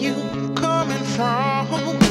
you coming from?